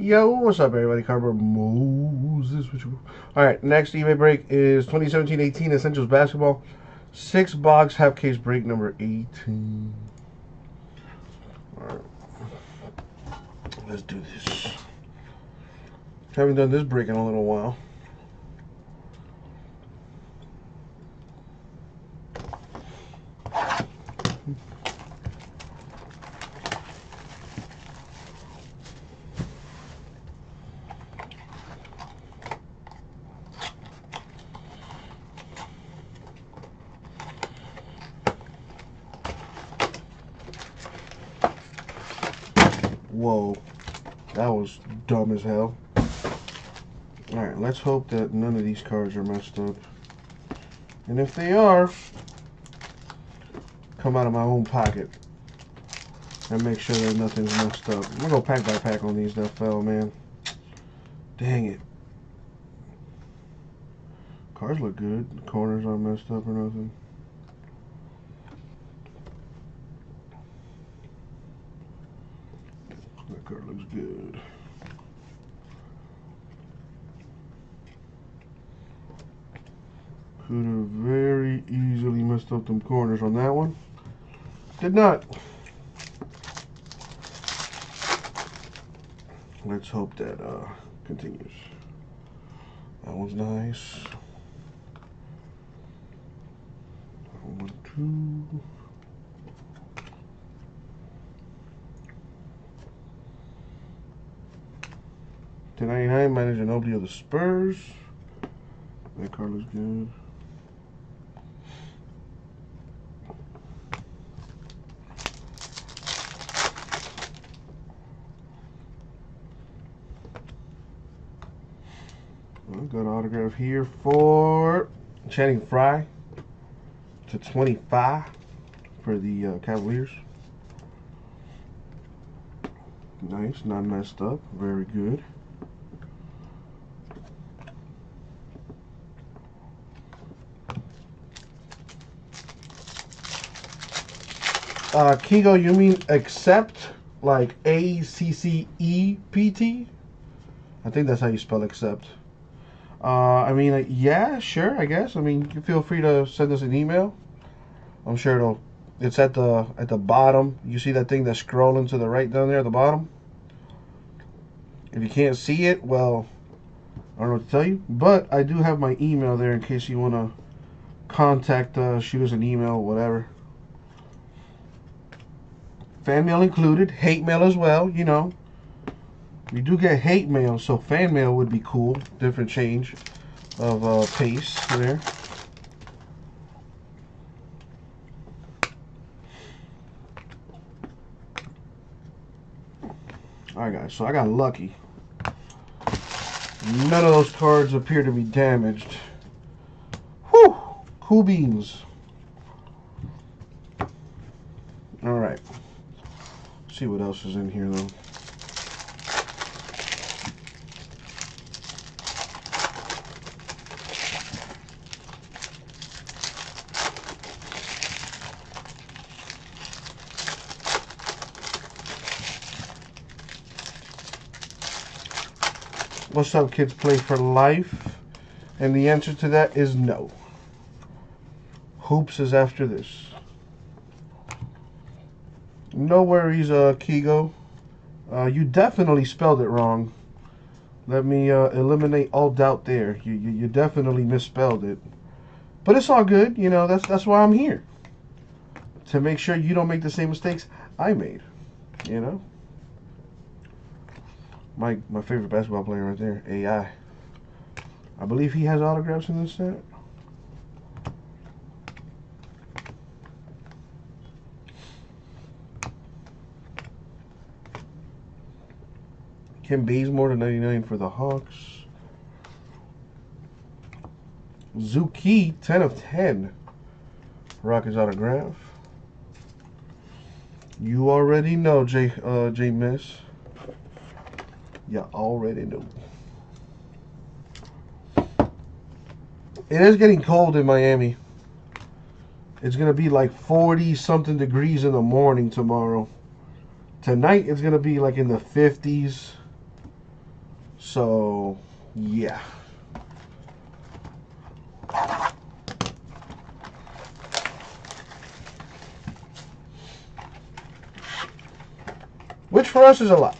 Yo, what's up, everybody? Carver Moses. What you... All right, next eBay break is 2017-18 Essentials Basketball. 6 box, half case break number 18. All right. Let's do this. Haven't done this break in a little while. Whoa, that was dumb as hell. Alright, let's hope that none of these cards are messed up. And if they are, come out of my own pocket and make sure that nothing's messed up. I'm going to go pack by pack on these that fell, man. Dang it. Cards look good. The corners aren't messed up or nothing. That card looks good. Could have very easily messed up them corners on that one. Did not. Let's hope that continues. That one's nice. That one, two. $10.99, Manu Ginobili of the Spurs. That card looks good. I've got an autograph here for Channing Frye /25 for the Cavaliers. Nice, not messed up. Very good. Kigo, you mean accept, like ACCEPT? I think that's how you spell accept. I mean, like, yeah, sure, I guess. I mean, you feel free to send us an email. I'm sure it'll. It's at the bottom. You see that thing that's scrolling to the right down there at the bottom? If you can't see it, well, I don't know what to tell you. But I do have my email there in case you want to contact, shoot us an email, whatever. Fan mail included, hate mail as well, you know. We do get hate mail, so fan mail would be cool. Different change of pace there. Alright guys, so I got lucky. None of those cards appear to be damaged. Whew! Cool beans. Alright. See what else is in here though. What's up, kids? Play for life, and the answer to that is no. Hoops is after this. No worries, Kigo. You definitely spelled it wrong. Let me eliminate all doubt there. You definitely misspelled it. But it's all good. You know, that's why I'm here. To make sure you don't make the same mistakes I made. You know? My favorite basketball player right there, AI. I believe he has autographs in this set. Ken Bazemore /99 for the Hawks. Zuki 10/10. Rockets autograph. You already know, J Miss. You already know. It is getting cold in Miami. It's gonna be like 40 something degrees in the morning tomorrow. Tonight it's gonna be like in the 50s. So, yeah. Which for us is a lot.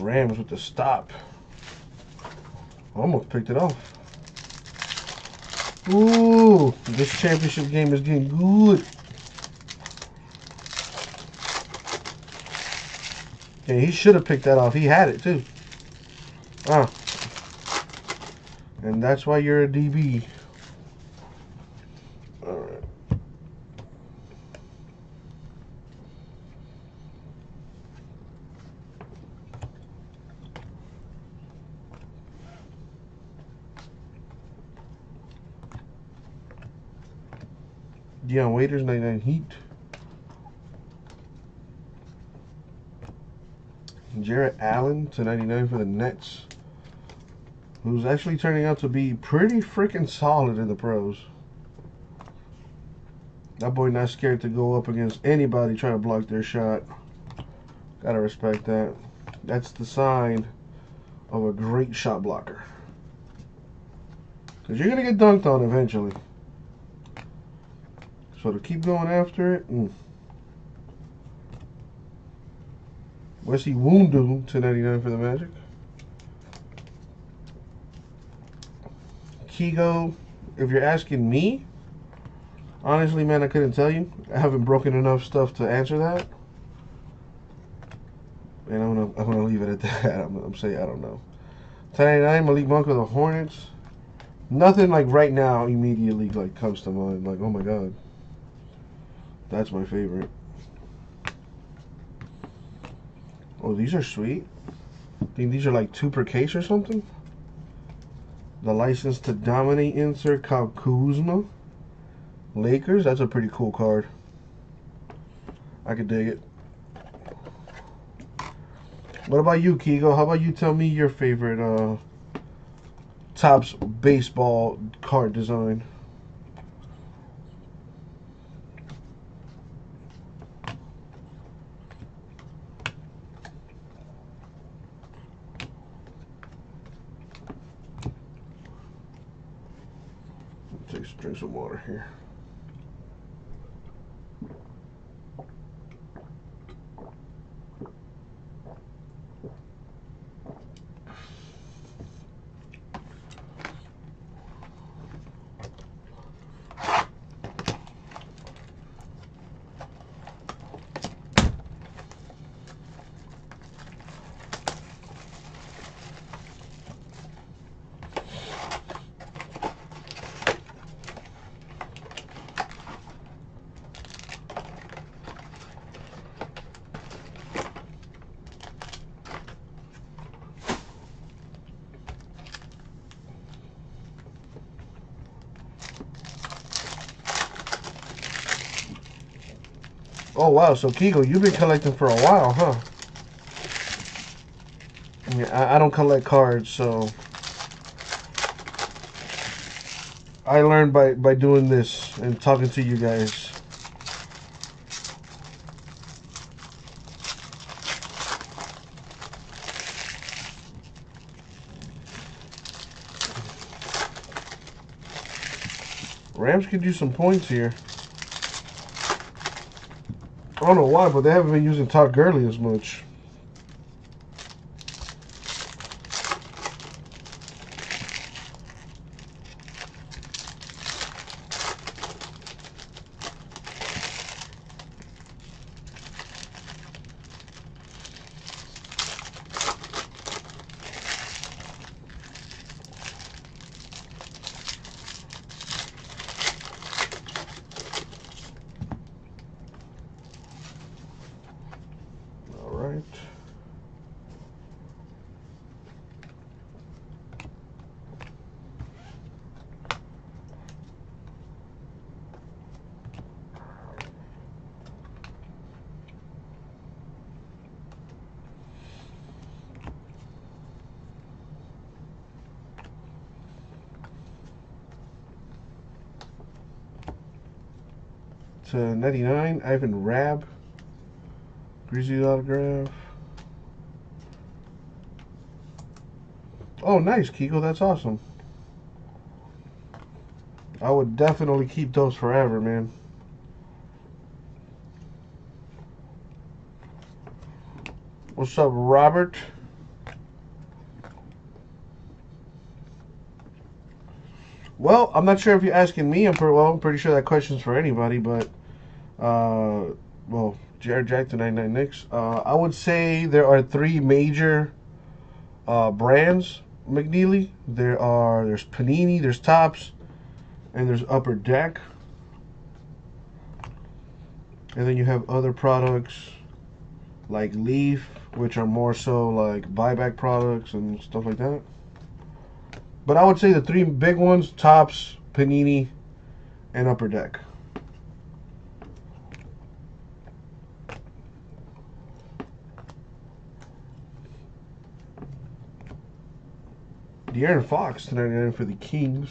Rams with the stop. Almost picked it off. Ooh, this championship game is getting good. Yeah, he should have picked that off. He had it too. Ah. And that's why you're a DB. Deion Waiters, 99 Heat. Jarrett Allen to 99 for the Nets, who's actually turning out to be pretty freaking solid in the pros. That boy not scared to go up against anybody trying to block their shot. Gotta respect that. That's the sign of a great shot blocker. Because you're going to get dunked on eventually. So to keep going after it, Wesley Woundu to 99 for the Magic. Kigo, if you're asking me, honestly, man, I couldn't tell you. I haven't broken enough stuff to answer that, and I'm gonna leave it at that. I'm saying I don't know. 1099 Malik Monk of the Hornets. Nothing like right now immediately like comes to mind. Like, oh my god. That's my favorite. Oh, these are sweet. I think these are like 2 per case or something. The License to Dominate insert, Kyle Kuzma. Lakers, that's a pretty cool card. I could dig it. What about you, Kigo? How about you tell me your favorite Topps baseball card design? Drink some water here. Oh wow, so Kigo, you've been collecting for a while, huh? Yeah, I don't collect cards, so I learned by doing this and talking to you guys. Rams could do some points here. I don't know why, but they haven't been using Todd Gurley as much. /99, Ivan Rab. Grizzly autograph. Oh, nice, Kiko. That's awesome. I would definitely keep those forever, man. What's up, Robert? Well, I'm not sure if you're asking me. I'm pretty sure that question's for anybody, but well, Jared Jackson, 99 Knicks. I would say there are three major brands, McNeely. There's Panini, there's Topps, and there's Upper Deck. And then you have other products like Leaf, which are more so like buyback products and stuff like that. But I would say the three big ones, Topps, Panini, and Upper Deck. The Aaron Fox, /99 for the Kings.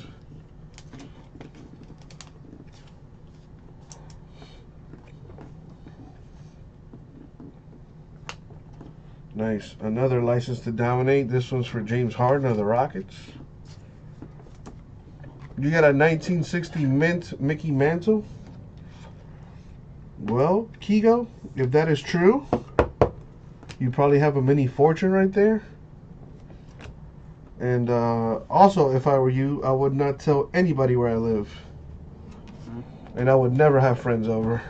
Nice. Another license to dominate. This one's for James Harden of the Rockets. You got a 1960 mint Mickey Mantle. Well, Kigo, if that is true, you probably have a mini fortune right there. And also, if I were you, I would not tell anybody where I live. And I would never have friends over.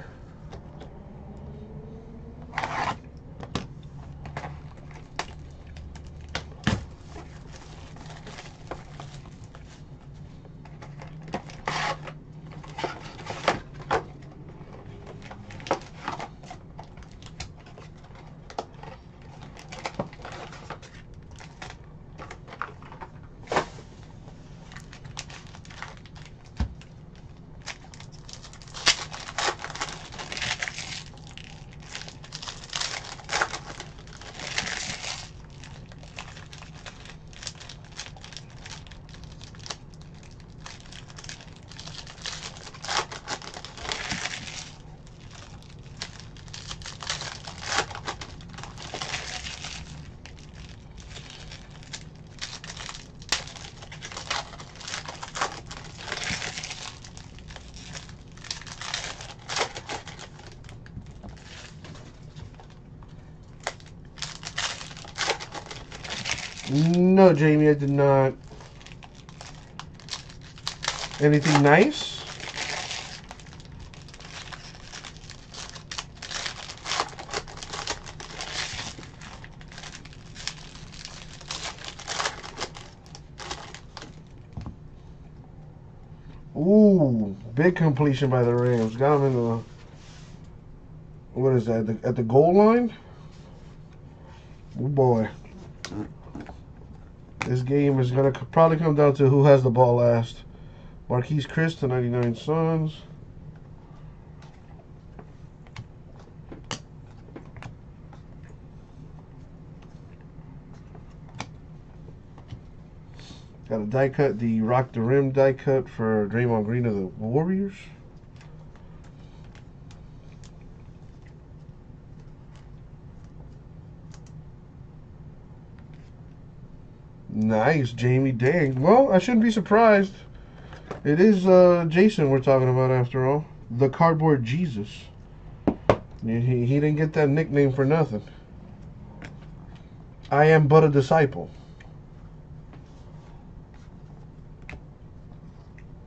No, Jamie, I did not. Anything nice? Ooh, big completion by the Rams. Got him in the, what is that, at the goal line? Oh, boy. This game is going to probably come down to who has the ball last. Marquise Chris /99 Suns. Got a die cut, the Rock the Rim die cut for Draymond Green of the Warriors. Nice, Jamie. Dang. Well, I shouldn't be surprised. It is Jason we're talking about after all. The Cardboard Jesus. He didn't get that nickname for nothing. I am but a disciple.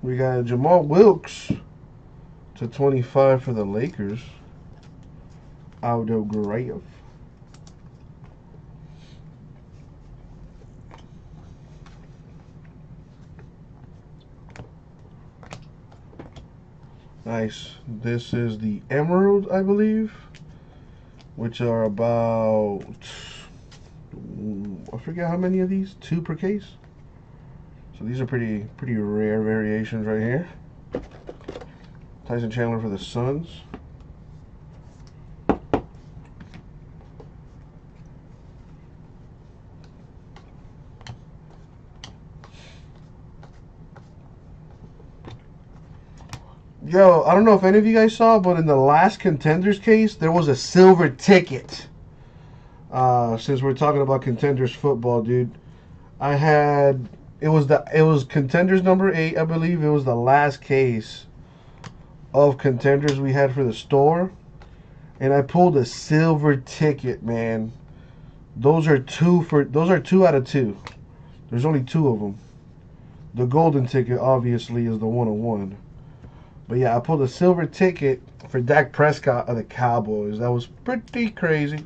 We got Jamal Wilkes /25 for the Lakers. Aldo Grave. Nice. This is the Emerald, I believe, which are about, I forget how many of these, 2 per case. So these are pretty rare variations right here. Tyson Chandler for the Suns. Yo, I don't know if any of you guys saw, but in the last Contenders case, there was a silver ticket. Since we're talking about Contenders football, dude, I had it was Contenders number 8, I believe. It was the last case of Contenders we had for the store, and I pulled a silver ticket, man. Those are two out of two. There's only two of them. The golden ticket obviously is the 101. But yeah, I pulled a silver ticket for Dak Prescott of the Cowboys. That was pretty crazy.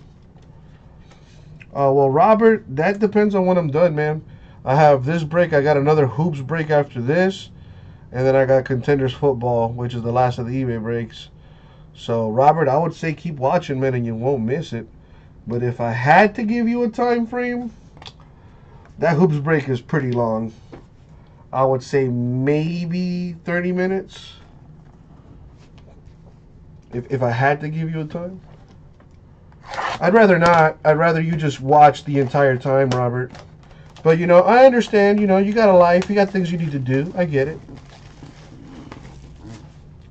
Well, Robert, that depends on when I'm done, man. I have this break. I got another hoops break after this. And then I got Contenders football, which is the last of the eBay breaks. So, Robert, I would say keep watching, man, and you won't miss it. But if I had to give you a time frame, that hoops break is pretty long. I would say maybe 30 minutes. If I had to give you a time, I'd rather not. I'd rather you just watch the entire time, Robert. But, you know, I understand. You know, you got a life. You got things you need to do. I get it.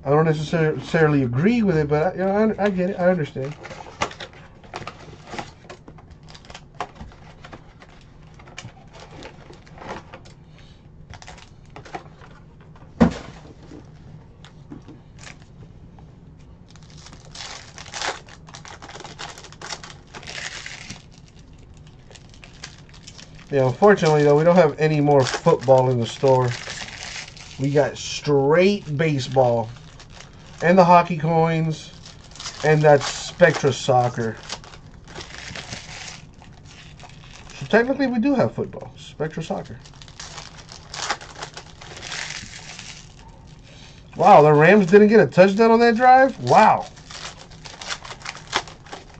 I don't necessarily agree with it, but I get it. I understand. Yeah, unfortunately, though, we don't have any more football in the store. We got straight baseball and the hockey coins and that Spectra Soccer. So technically, we do have football, Spectra Soccer. Wow, the Rams didn't get a touchdown on that drive? Wow.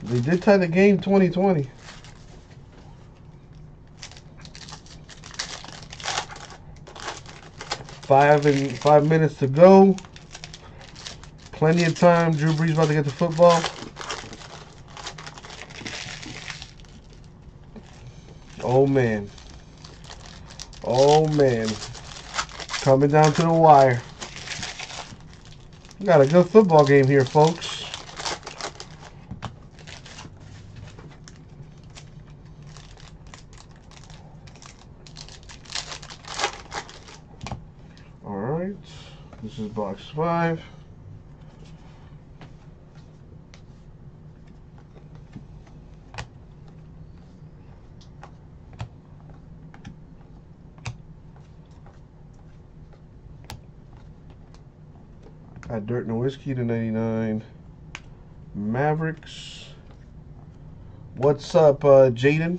They did tie the game 20-20. Five minutes to go. Plenty of time. Drew Brees about to get the football. Oh, man. Oh, man. Coming down to the wire. We got a good football game here, folks. This is box 5. Got Dirt and Whiskey /99. Mavericks. What's up, Jaden?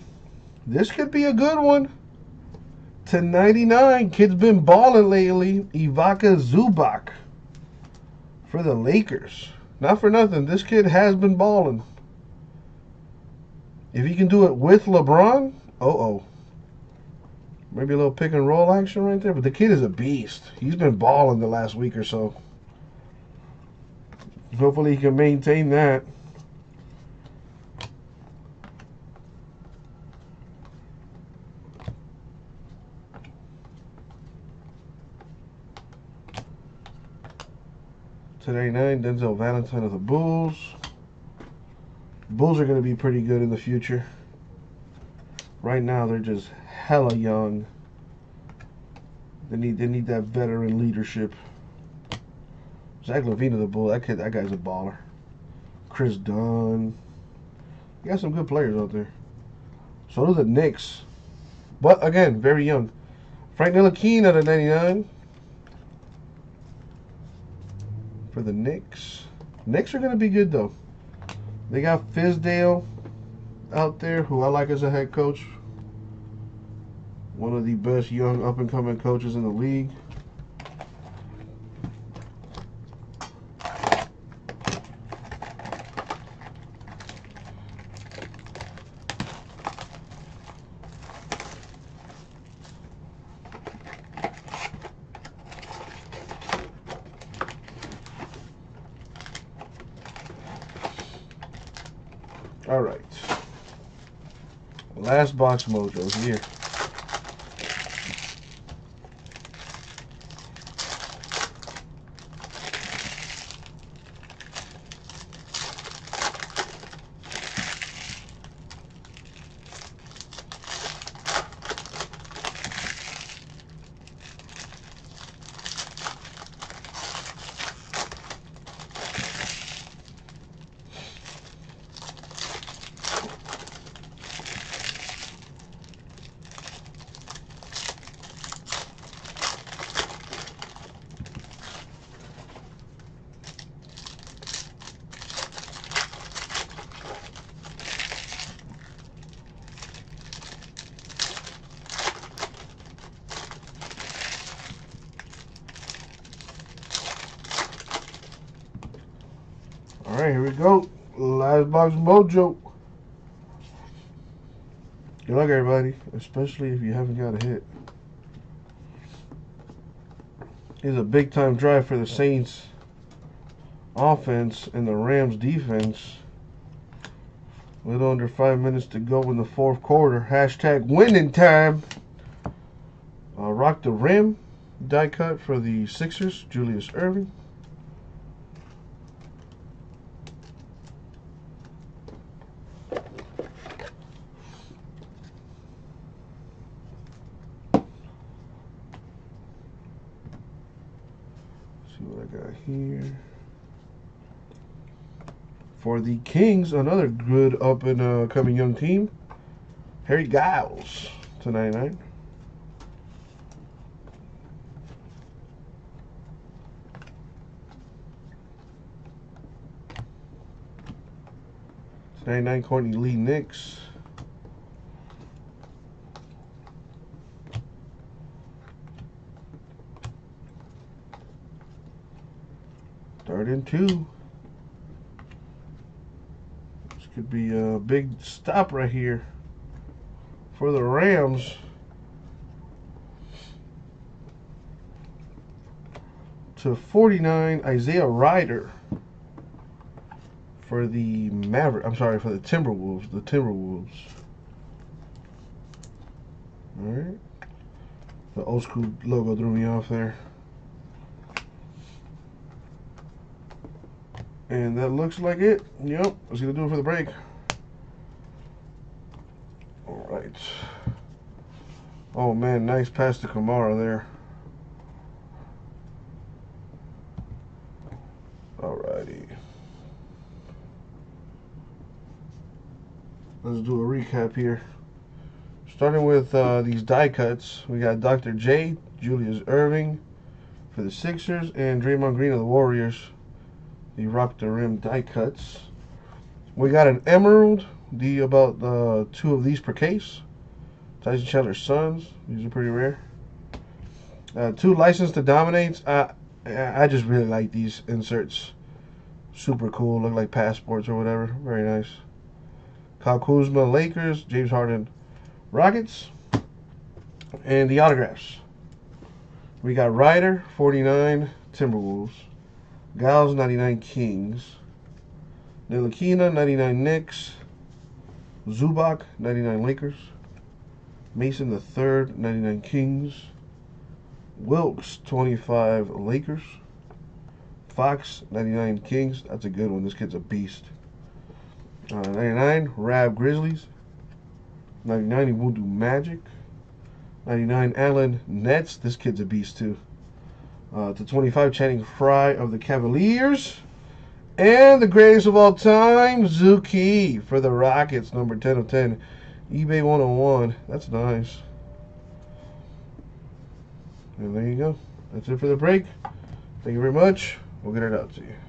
This could be a good one. /99, kid's been balling lately. Ivica Zubac for the Lakers. Not for nothing, this kid has been balling. If he can do it with LeBron, maybe a little pick and roll action right there. But the kid is a beast. He's been balling the last week or so. Hopefully he can maintain that. /99, Denzel Valentine of the Bulls. Bulls are going to be pretty good in the future. Right now, they're just hella young. They need that veteran leadership. Zach Levine of the Bulls. That guy's a baller. Chris Dunn. You got some good players out there. So do the Knicks. But again, very young. Frank Ntilikina of the /99. For the Knicks. Knicks are going to be good, though. They got Fizdale out there, who I like as a head coach. One of the best young up-and-coming coaches in the league. Alright. Last box mojo here. right, here we go. Last box mojo. Good luck, everybody, especially if you haven't got a hit. It's a big-time drive for the Saints offense and the Rams defense. A little under 5 minutes to go in the fourth quarter. Hashtag winning time. Rock the Rim die cut for the Sixers, Julius Erving. See what I got here. For the Kings, another good up and coming young team, Harry Giles to 99. It's 99 Courtney Lee Nix. Third and 2. Could be a big stop right here for the Rams. To 49, Isaiah Ryder for the Maverick. I'm sorry, for the Timberwolves. The Timberwolves. All right. The old school logo threw me off there. And that looks like it. Yep, that's gonna do it for the break. All right. Oh man, nice pass to Kamara there. All righty. Let's do a recap here. Starting with these die cuts, we got Dr. J, Julius Erving for the Sixers, and Draymond Green of the Warriors. The Rock the Rim die cuts. We got an emerald. About two of these per case. Tyson Chandler's Sons. These are pretty rare. 2 License to Dominate. I just really like these inserts. Super cool. Look like passports or whatever. Very nice. Kyle Kuzma Lakers. James Harden Rockets. And the autographs. We got Ryder 49 Timberwolves. Giles 99 Kings, Ntilikina 99 Knicks, Zubac 99 Lakers, Mason the 3rd 99 Kings, Wilkes 25 Lakers, Fox 99 Kings. That's a good one. This kid's a beast. 99 Rab Grizzlies, 99 Voodoo Magic, 99 Allen Nets. This kid's a beast too. To 25, Channing Frye of the Cavaliers. And the greatest of all time, Zuki for the Rockets, number 10 of 10. eBay 101. That's nice. And there you go. That's it for the break. Thank you very much. We'll get it out to you.